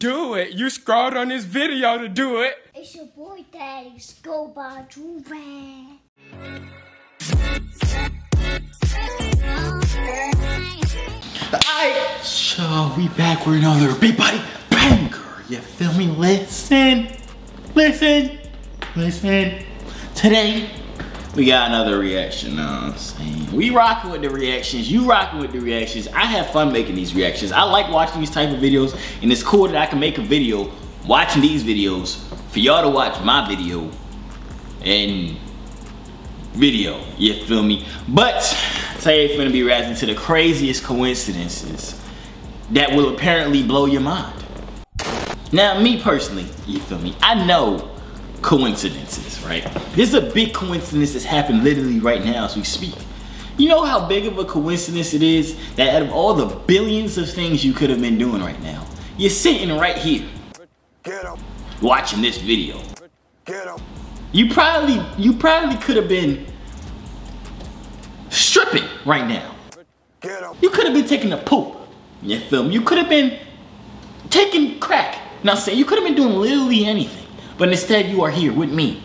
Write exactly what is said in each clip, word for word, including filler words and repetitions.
Do it. You scrawled on this video to do it. It's your boy, Daddy. Go by Joovier. Alright, so we back with another big body banger. You feel me? Listen, listen, listen. Today, we got another reaction. You know what I'm saying? We rocking with the reactions. You rocking with the reactions. I have fun making these reactions. I like watching these type of videos, and it's cool that I can make a video watching these videos for y'all to watch my video and video. You feel me? But today it's gonna be reacting to the craziest coincidences that will apparently blow your mind. Now, me personally, you feel me? I know coincidences, right? This is a big coincidence that's happened literally right now as we speak. You know how big of a coincidence it is that out of all the billions of things you could have been doing right now, you're sitting right here watching this video. You probably, you probably could have been stripping right now. You could have been taking a poop. You feel me? You could have been taking crack. Now, say you could have been doing literally anything, but instead you are here with me,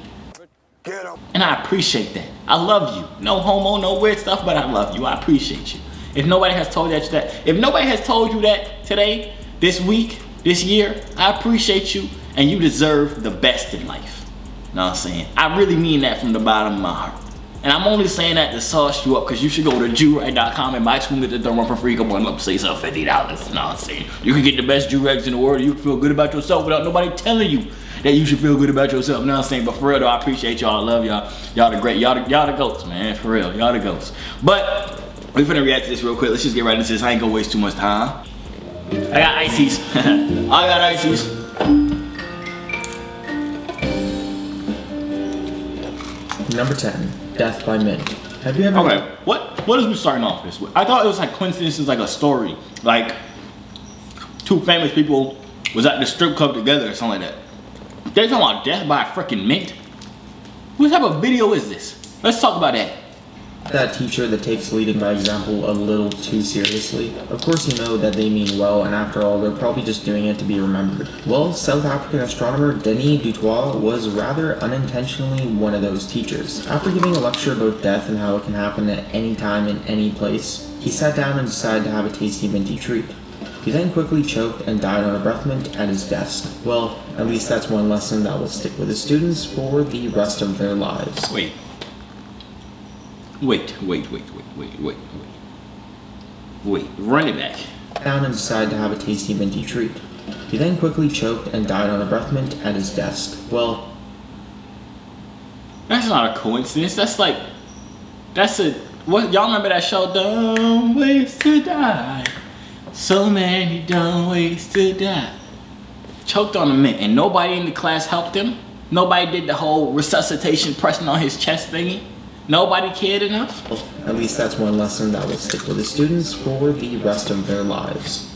and I appreciate that. I love you. No homo, no weird stuff, but I love you. I appreciate you. If nobody has told you that, if nobody has told you that today, this week, this year, I appreciate you, and you deserve the best in life. Know what I'm saying? I really mean that from the bottom of my heart. And I'm only saying that to sauce you up, because you should go to joorag dot com and buy two minutes to run for free. Come on up, say yourself fifty dollars. Know what I'm saying? You can get the best joorags in the world. You can feel good about yourself without nobody telling you that you should feel good about yourself. Know what I'm saying? But for real though, I appreciate y'all. I love y'all. Y'all the great. Y'all the, y'all the goats, man. For real. Y'all the goats. But we're finna react to this real quick. Let's just get right into this. I ain't gonna waste too much time. I got ices. I got ices. Number ten, death by mint. Have you ever? Okay, what what is we starting off this with? I thought it was like coincidences, like a story, like two famous people was at the strip club together or something like that. They're talking about death by freaking mint. What type of video is this? Let's talk about that. That teacher that takes leading by example a little too seriously. Of course you know that they mean well, and after all, they're probably just doing it to be remembered. Well, South African astronomer Denis Dutoit was rather unintentionally one of those teachers. After giving a lecture about death and how it can happen at any time in any place, he sat down and decided to have a tasty minty treat. He then quickly choked and died on a breath mint at his desk. Well, at least that's one lesson that will stick with his students for the rest of their lives. Wait. Wait, wait, wait, wait, wait, wait, wait. Wait, run it back. Down and decided to have a tasty minty treat. He then quickly choked and died on a breath mint at his desk. Well, that's not a coincidence. That's like, that's a, what, y'all remember that show, Dumb Ways to Die? So many dumb ways to die. Choked on a mint, and nobody in the class helped him. Nobody did the whole resuscitation pressing on his chest thingy. Nobody cared enough? Well, at least that's one lesson that will stick with the students for the rest of their lives.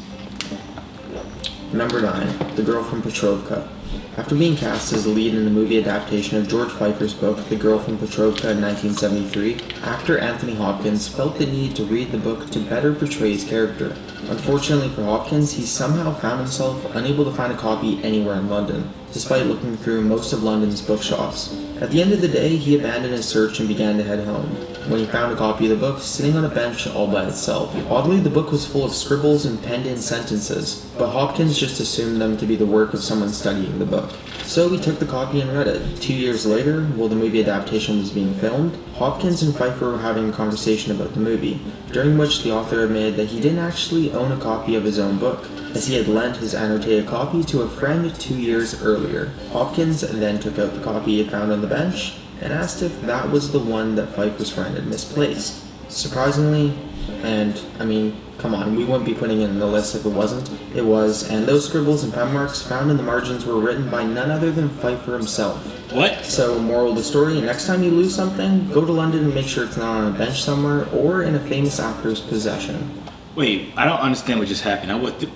Number nine. The Girl from Petrovka. After being cast as the lead in the movie adaptation of George Feifer's book, The Girl from Petrovka, in nineteen seventy-three, actor Anthony Hopkins felt the need to read the book to better portray his character. Unfortunately for Hopkins, he somehow found himself unable to find a copy anywhere in London, despite looking through most of London's bookshops. At the end of the day, he abandoned his search and began to head home, when he found a copy of the book sitting on a bench all by itself. Oddly, the book was full of scribbles and penned-in sentences, but Hopkins just assumed them to be the work of someone studying the book. So he took the copy and read it. Two years later, while the movie adaptation was being filmed, Hopkins and Feifer were having a conversation about the movie, during which the author admitted that he didn't actually own a copy of his own book, as he had lent his annotated copy to a friend two years earlier. Hopkins then took out the copy he had found on the bench and asked if that was the one that Feifer's friend had misplaced. Surprisingly, and I mean, come on, we wouldn't be putting it in the list if it wasn't, it was, and those scribbles and pen marks found in the margins were written by none other than Feifer himself. What? So, moral of the story, next time you lose something, go to London and make sure it's not on a bench somewhere or in a famous actor's possession. Wait, I don't understand what just happened. I was, the,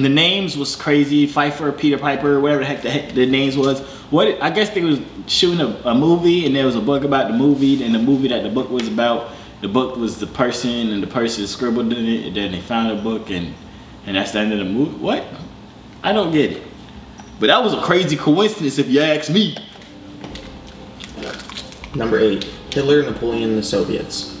the names was crazy. Feifer, Peter Piper, whatever the heck the, heck the names was. What I guess they was shooting a, a movie, and there was a book about the movie, and the movie that the book was about, the book was the person, and the person scribbled in it, and then they found a book, and and that's the end of the movie. What? I don't get it. But that was a crazy coincidence if you ask me. Number eight, Hitler, Napoleon, and the Soviets.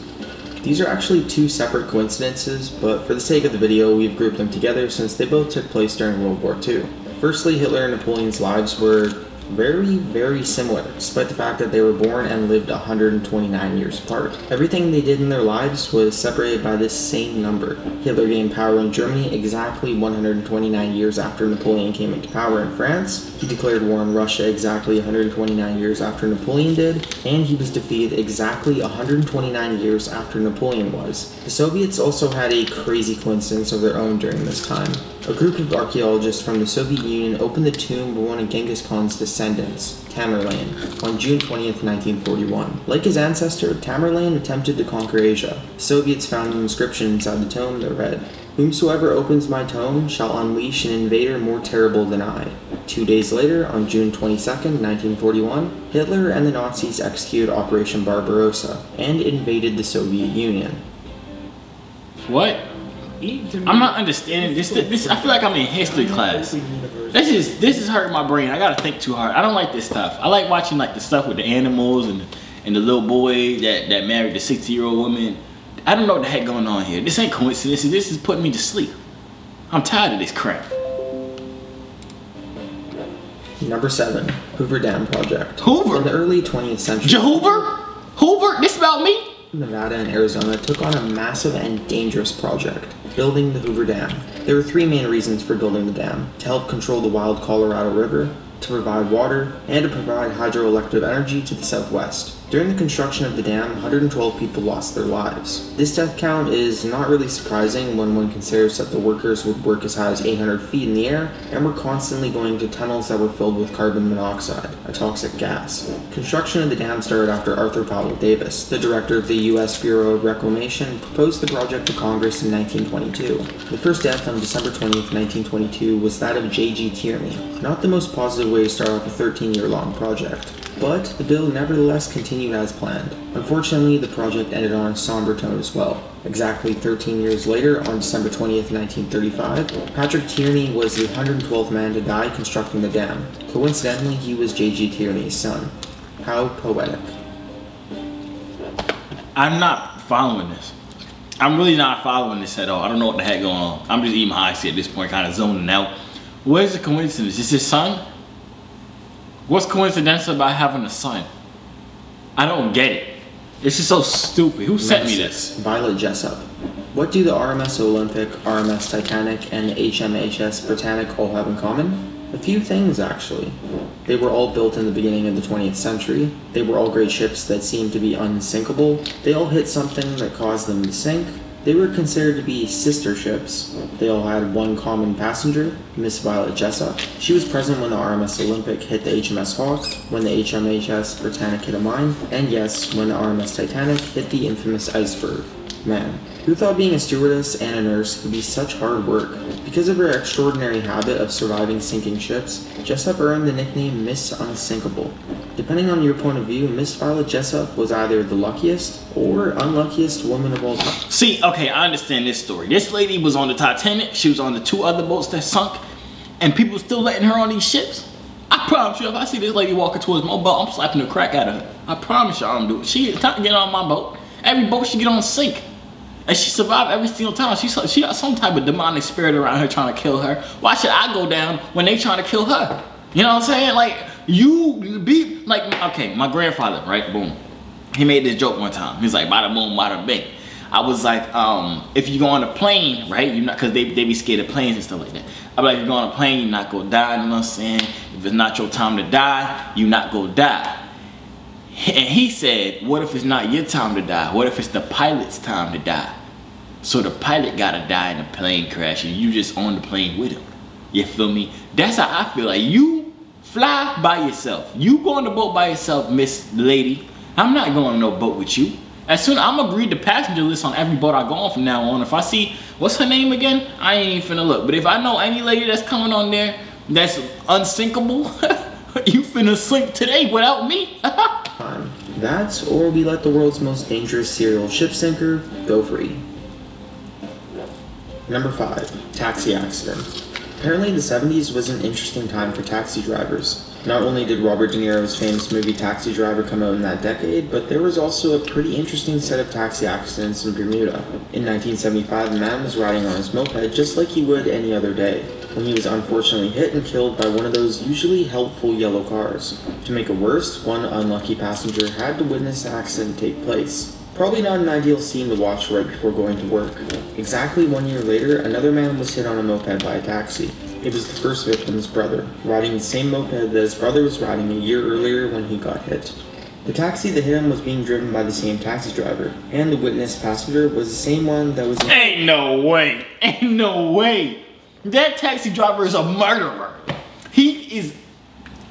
These are actually two separate coincidences, but for the sake of the video, we've grouped them together since they both took place during World War Two. Firstly, Hitler and Napoleon's lives were very, very similar, despite the fact that they were born and lived one hundred twenty-nine years apart. Everything they did in their lives was separated by this same number. Hitler gained power in Germany exactly one hundred twenty-nine years after Napoleon came into power in France. He declared war on Russia exactly one hundred twenty-nine years after Napoleon did, and he was defeated exactly one hundred twenty-nine years after Napoleon was. The Soviets also had a crazy coincidence of their own during this time. A group of archaeologists from the Soviet Union opened the tomb of one of Genghis Khan's descendants, Tamerlane, on June twentieth, nineteen forty-one. Like his ancestor, Tamerlane attempted to conquer Asia. The Soviets found an inscription inside the tomb that read, "Whomsoever opens my tomb shall unleash an invader more terrible than I." Two days later, on June twenty-second, nineteen forty-one, Hitler and the Nazis executed Operation Barbarossa and invaded the Soviet Union. What? I'm not understanding this, this. I feel like I'm in history class. This is this is hurting my brain. I gotta think too hard. I don't like this stuff. I like watching like the stuff with the animals and and the little boy that that married the sixty year old woman. I don't know what the heck going on here. This ain't coincidence. This is putting me to sleep. I'm tired of this crap. Number seven, Hoover Dam Project. Hoover. In the early twentieth century. Jehovah? Hoover? This about me? Nevada and Arizona took on a massive and dangerous project, building the Hoover Dam. There were three main reasons for building the dam: to help control the wild Colorado River, to provide water, and to provide hydroelectric energy to the Southwest. During the construction of the dam, one hundred twelve people lost their lives. This death count is not really surprising when one considers that the workers would work as high as eight hundred feet in the air and were constantly going to tunnels that were filled with carbon monoxide, a toxic gas. Construction of the dam started after Arthur Powell Davis, the director of the U S Bureau of Reclamation, proposed the project to Congress in nineteen twenty-two. The first death on December twentieth, nineteen twenty-two was that of J G Tierney, not the most positive way to start off a thirteen year long project. But the bill nevertheless continued as planned. Unfortunately, the project ended on a somber tone as well. Exactly thirteen years later, on December twentieth, nineteen thirty-five, Patrick Tierney was the one hundred twelfth man to die constructing the dam. Coincidentally, he was J G Tierney's son. How poetic. I'm not following this. I'm really not following this at all. I don't know what the heck going on. I'm just eating my icy at this point, kind of zoning out. What is the coincidence? Is his son? What's coincidental about having a son? I don't get it. This is so stupid. Who sent me this? Violet Jessup. What do the R M S Olympic, R M S Titanic, and H M H S Britannic all have in common? A few things, actually. They were all built in the beginning of the twentieth century. They were all great ships that seemed to be unsinkable. They all hit something that caused them to sink. They were considered to be sister ships. They all had one common passenger, Miss Violet Jessup. She was present when the R M S Olympic hit the H M S Hawke, when the H M H S Britannic hit a mine, and yes, when the R M S Titanic hit the infamous iceberg. Man, who thought being a stewardess and a nurse could be such hard work? Because of her extraordinary habit of surviving sinking ships, Jessup earned the nickname Miss Unsinkable. Depending on your point of view, Miss Violet Jessup was either the luckiest or unluckiest woman of all time. See, okay, I understand this story. This lady was on the Titanic, she was on the two other boats that sunk, and people still letting her on these ships? I promise you, if I see this lady walking towards my boat, I'm slapping the crack out of her. I promise you I don't do it. She is not getting on my boat. Every boat she get on sink. And she survived every single time. She, she got some type of demonic spirit around her trying to kill her. Why should I go down when they trying to kill her? You know what I'm saying? Like, you be like, okay, my grandfather, right? Boom. He made this joke one time. He's like, bada boom, bada bing. I was like, um, if you go on a plane, right? You not, cause they, they be scared of planes and stuff like that. I'm like, if you go on a plane, you not go die, you know what I'm saying? If it's not your time to die, you not go die. And he said, what if it's not your time to die? What if it's the pilot's time to die? So the pilot gotta die in a plane crash and you just on the plane with him. You feel me? That's how I feel. Like, you fly by yourself. You go on the boat by yourself, Miss Lady. I'm not going on no boat with you. As soon as I'm gonna read the passenger list on every boat I go on from now on. If I see, what's her name again? I ain't even finna look. But if I know any lady that's coming on there that's unsinkable, you finna sink today without me. That, or we let the world's most dangerous serial ship sinker go free. Number five, taxi accident. Apparently the seventies was an interesting time for taxi drivers. Not only did Robert De Niro's famous movie Taxi Driver come out in that decade, but there was also a pretty interesting set of taxi accidents in Bermuda. In nineteen seventy-five, a man was riding on his moped just like he would any other day, when he was unfortunately hit and killed by one of those usually helpful yellow cars. To make it worse, one unlucky passenger had to witness the accident take place. Probably not an ideal scene to watch right before going to work. Exactly one year later, another man was hit on a moped by a taxi. It was the first victim's brother, riding the same moped that his brother was riding a year earlier when he got hit. The taxi that hit him was being driven by the same taxi driver, and the witness passenger was the same one that was- Ain't no way! Ain't no way! That taxi driver is a murderer! He is-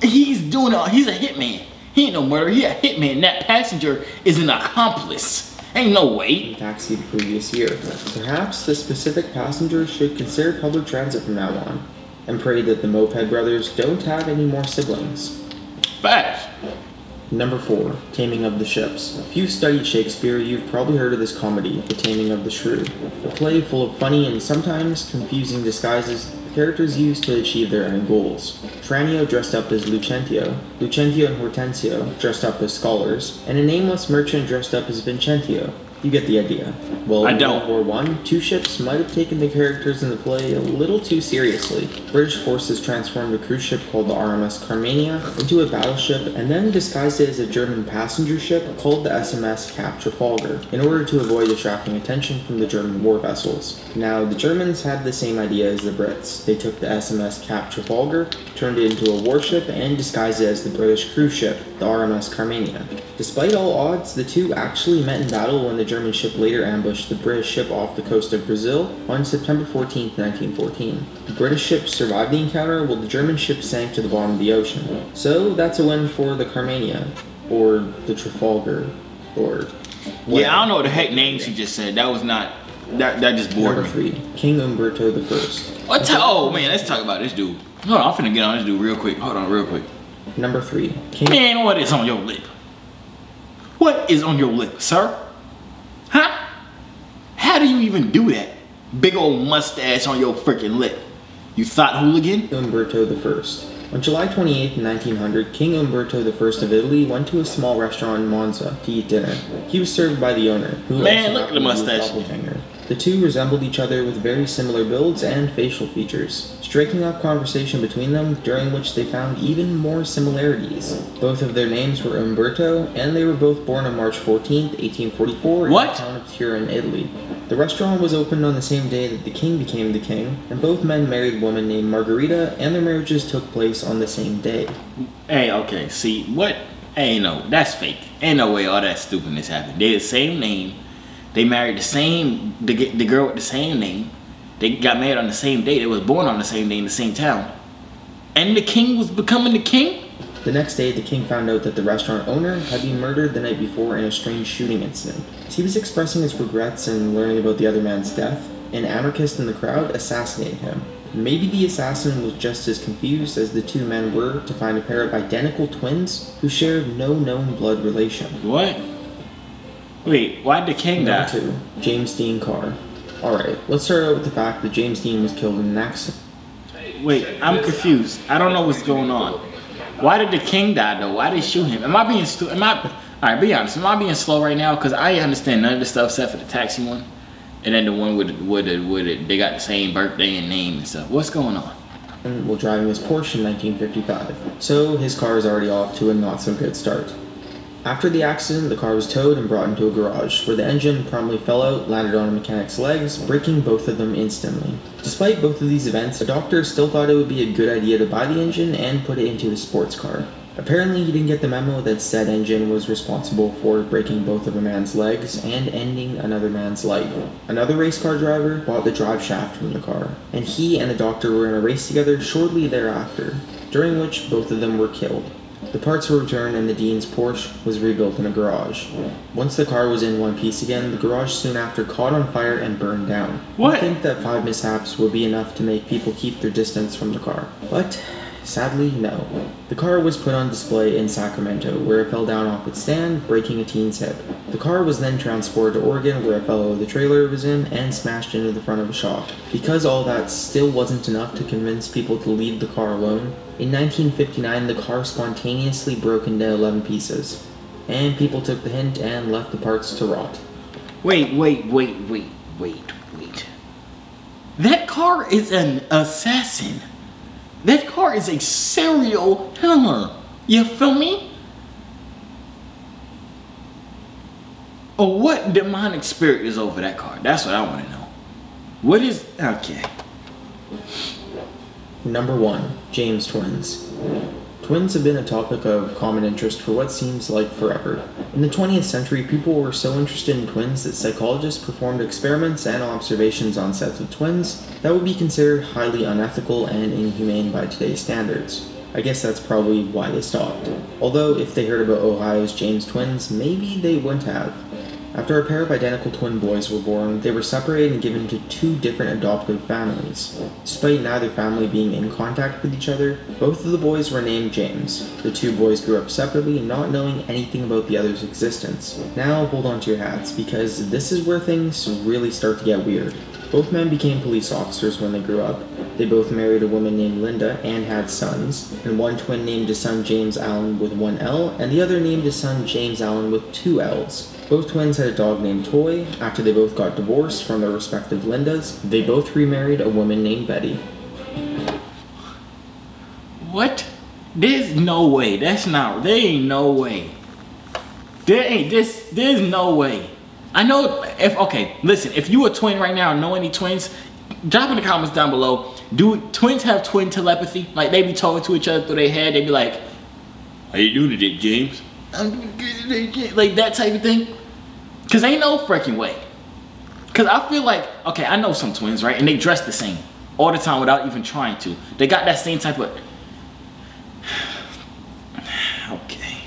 He's doing a- He's a hitman! He ain't no murderer, he a hitman. That passenger is an accomplice. Ain't no way. Taxi the previous year. Perhaps the specific passenger should consider public transit from now on, and pray that the Moped Brothers don't have any more siblings. Facts. Number four, Taming of the Ships. If you've studied Shakespeare, you've probably heard of this comedy, The Taming of the Shrew. A play full of funny and sometimes confusing disguises the characters use to achieve their own goals. Tranio dressed up as Lucentio, Lucentio and Hortensio dressed up as scholars, and a nameless merchant dressed up as Vincentio. You get the idea. Well, in World War One, two ships might have taken the characters in the play a little too seriously. British forces transformed a cruise ship called the R M S Carmania into a battleship and then disguised it as a German passenger ship called the S M S Cap Trafalgar in order to avoid attracting attention from the German war vessels. Now, the Germans had the same idea as the Brits. They took the S M S Cap Trafalgar, turned it into a warship, and disguised it as the British cruise ship, the R M S Carmania. Despite all odds, the two actually met in battle when the German ship later ambushed the British ship off the coast of Brazil on September fourteenth, nineteen fourteen. The British ship survived the encounter while the German ship sank to the bottom of the ocean. So that's a win for the Carmania, or the Trafalgar, or whatever. Yeah, I don't know what the heck name she just said. That was not, that, that just bored Number me. Number three, King Umberto the First. What? Oh man, let's talk about this dude. Hold on, I'm finna get on this dude real quick. Hold on, real quick. Number three, King- Man, what is on your lip? What is on your lip, sir? Huh? How do you even do that? Big old mustache on your freaking lip. You thought hooligan? Umberto the First. On July twenty-eighth, nineteen hundred, King Umberto the First of Italy went to a small restaurant in Monza to eat dinner. He was served by the owner, who Man, look at the mustache. The two resembled each other with very similar builds and facial features, striking up conversation between them, during which they found even more similarities. Both of their names were Umberto, and they were both born on March fourteenth, eighteen forty-four in what? the town of Turin, Italy. The restaurant was opened on the same day that the king became the king, and both men married a woman named Margarita, and their marriages took place on the same day. Hey, okay, see, what? Hey, no, that's fake. Ain't no way all that stupidness happened. They had the same name. They married the same, the, the girl with the same name. They got married on the same day. They was born on the same day in the same town. And the king was becoming the king? The next day, the king found out that the restaurant owner had been murdered the night before in a strange shooting incident. As he was expressing his regrets and learning about the other man's death, an anarchist in the crowd assassinated him. Maybe the assassin was just as confused as the two men were to find a pair of identical twins who shared no known blood relation. What? Wait, why'd the king die? Number two, James Dean car. Alright, let's start out with the fact that James Dean was killed in an accident. Wait, I'm confused. I don't know what's going on. Why did the king die though? Why did they shoot him? Am I being stu- am I- Alright, be honest. Am I being slow right now? Because I understand none of the stuff except for the taxi one. And then the one with it, with it, with it, they got the same birthday and name and stuff. What's going on? Well, driving his Porsche in nineteen fifty-five. So his car is already off to a not so good start. After the accident, the car was towed and brought into a garage, where the engine promptly fell out, landed on a mechanic's legs, breaking both of them instantly. Despite both of these events, a doctor still thought it would be a good idea to buy the engine and put it into his sports car. Apparently, he didn't get the memo that said engine was responsible for breaking both of a man's legs and ending another man's life. Another race car driver bought the drive shaft from the car, and he and the doctor were in a race together shortly thereafter, during which both of them were killed. The parts were returned and the Dean's Porsche was rebuilt in a garage. Once the car was in one piece again, the garage soon after caught on fire and burned down. What? I think that five mishaps would be enough to make people keep their distance from the car. But Sadly, no. The car was put on display in Sacramento, where it fell down off its stand, breaking a teen's head. The car was then transported to Oregon, where it fell over the trailer it was in and smashed into the front of a shop. Because all that still wasn't enough to convince people to leave the car alone, in nineteen fifty-nine the car spontaneously broke into eleven pieces, and people took the hint and left the parts to rot. Wait, wait, wait, wait, wait, wait. That car is an assassin. That car is a serial killer. You feel me? Oh, what demonic spirit is over that car? That's what I want to know. What is... Okay. Number one. James twins. Twins have been a topic of common interest for what seems like forever. In the twentieth century, people were so interested in twins that psychologists performed experiments and observations on sets of twins that would be considered highly unethical and inhumane by today's standards. I guess that's probably why they stopped. Although, if they heard about Ohio's James twins, maybe they wouldn't have. After a pair of identical twin boys were born, they were separated and given to two different adoptive families. Despite neither family being in contact with each other, both of the boys were named James. The two boys grew up separately, not knowing anything about the other's existence. Now hold on to your hats, because this is where things really start to get weird. Both men became police officers when they grew up. They both married a woman named Linda and had sons, and one twin named his son James Allen with one L, and the other named his son James Allen with two L's. Both twins had a dog named Toy. After they both got divorced from their respective Lindas, they both remarried a woman named Betty. What? There's no way. That's not... There ain't no way. There ain't... This, there's no way. I know if... Okay, listen. If you a twin right now and know any twins, drop in the comments down below. Do twins have twin telepathy? Like, they be talking to each other through their head. They be like, "How you doing today, James?" I'm good. Like, that type of thing. Because ain't no freaking way. Because I feel like... Okay, I know some twins, right? And they dress the same all the time without even trying to. They got that same type of... Okay.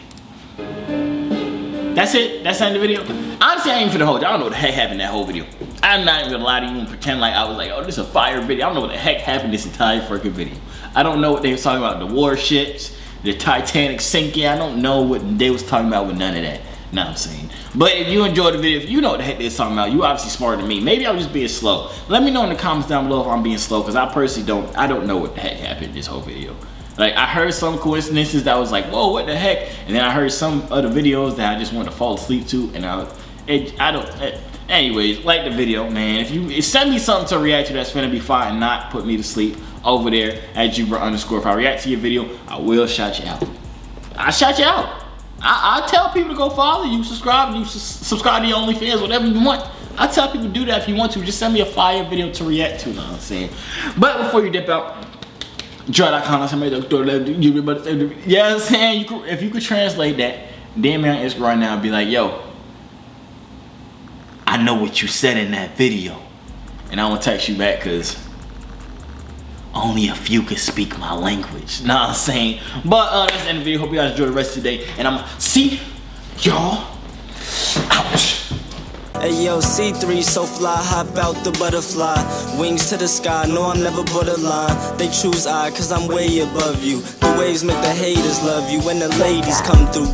That's it. That's the end of the video. Honestly, I ain't even finna hold you. I don't know what the heck happened in that whole video. I'm not even gonna lie to you and pretend like I was like, oh, this is a fire video. I don't know what the heck happened in this entire freaking video. I don't know what they were talking about. The warships, the Titanic sinking. I don't know what they was talking about with none of that. Know what I'm saying? But if you enjoyed the video, if you know what the heck they're talking about, you obviously smarter than me. Maybe I was just being slow. Let me know in the comments down below if I'm being slow, because I personally don't, I don't know what the heck happened in this whole video. Like, I heard some coincidences that I was like, whoa, what the heck? And then I heard some other videos that I just wanted to fall asleep to, and I, it, I don't, it, anyways, like the video, man. If you send me something to react to, that's gonna be fine and not put me to sleep over there at Joovier underscore. If I react to your video, I will shout you out. I shout you out. I, I tell people to go follow you, subscribe, you su subscribe to your OnlyFans, whatever you want. I tell people to do that if you want to. Just send me a fire video to react to, you know what I'm saying? But before you dip out, joorag dot com, you know what I'm saying? You could, if you could translate that, damn man on Instagram now and be like, yo, I know what you said in that video. And I won't text you back because only a few can speak my language. Know what I'm saying? But uh, that's the end of the video. Hope you guys enjoy the rest of the day. And I'm going to see y'all out. Hey yo, C three, so fly, hop out the butterfly. Wings to the sky, no I'm never borderline. They choose I, cause I'm way above you. The waves make the haters love you when the ladies come through.